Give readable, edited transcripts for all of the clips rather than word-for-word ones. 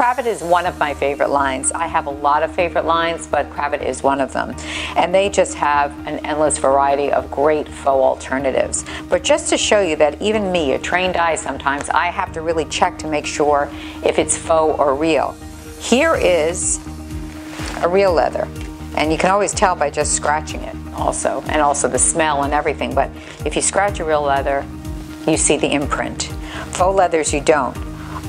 Kravet is one of my favorite lines. I have a lot of favorite lines, but Kravet is one of them. And they just have an endless variety of great faux alternatives. But just to show you that even me, a trained eye sometimes, I have to really check to make sure if it's faux or real. Here is a real leather. And you can always tell by just scratching it also, and also the smell and everything. But if you scratch a real leather, you see the imprint. Faux leathers, you don't.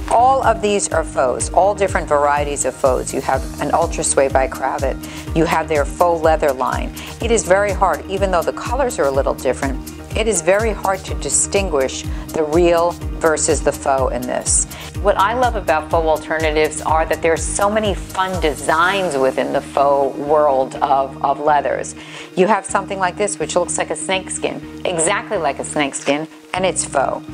All of these are faux, all different varieties of faux. You have an Ultrasuede by Kravet. You have their faux leather line. It is very hard, even though the colors are a little different, it is very hard to distinguish the real versus the faux in this. What I love about faux alternatives are that there are so many fun designs within the faux world of leathers. You have something like this, which looks like a snakeskin, exactly like a snakeskin, and it's faux.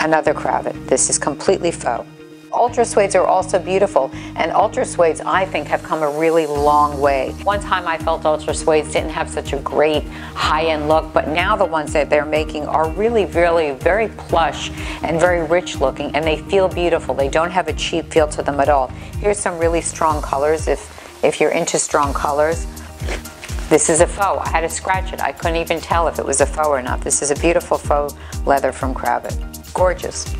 Another Kravet. This is completely faux. Ultrasuedes are also beautiful, and Ultrasuedes, I think, have come a really long way. One time I felt Ultrasuedes didn't have such a great high-end look, but now the ones that they're making are really, really very plush and very rich looking, and they feel beautiful. They don't have a cheap feel to them at all. Here's some really strong colors if you're into strong colors. This is a faux. I had to scratch it. I couldn't even tell if it was a faux or not. This is a beautiful faux leather from Kravet. Gorgeous.